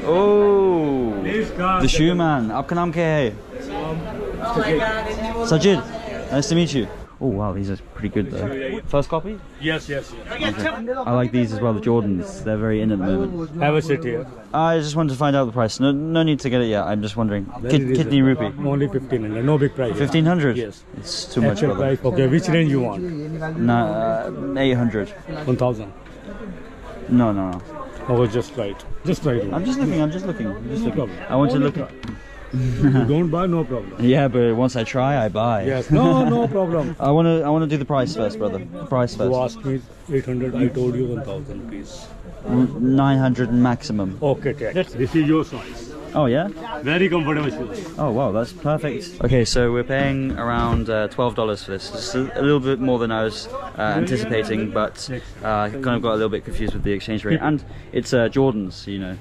Oh, the shoe man. Aapka naam kya hai? Sajid. Nice to meet you. Oh wow, these are pretty good though. First copy? Yes. Okay. I like these as well, the Jordans. They're very in at the moment. Have a sit here. I just wanted to find out the price. No need to get it yet. I'm just wondering. Kidney rupee. Only 1500. No big price. 1500. Yes. It's too much. Price. Okay, which range you want? No, 800. 1000. No. Oh, just right. I'm just looking. I want only to look. You don't buy, no problem. Yeah, but once I try, I buy. Yes, no problem. I wanna do the price first, brother. You asked me 800. I told you 1000 rupees. 900 maximum. Okay, this is your size. Oh yeah. Very comfortable shoes. Oh wow, that's perfect. Okay, so we're paying around $12 for this. Just a little bit more than I was anticipating, but kind of got a little bit confused with the exchange rate. And it's Jordans, you know.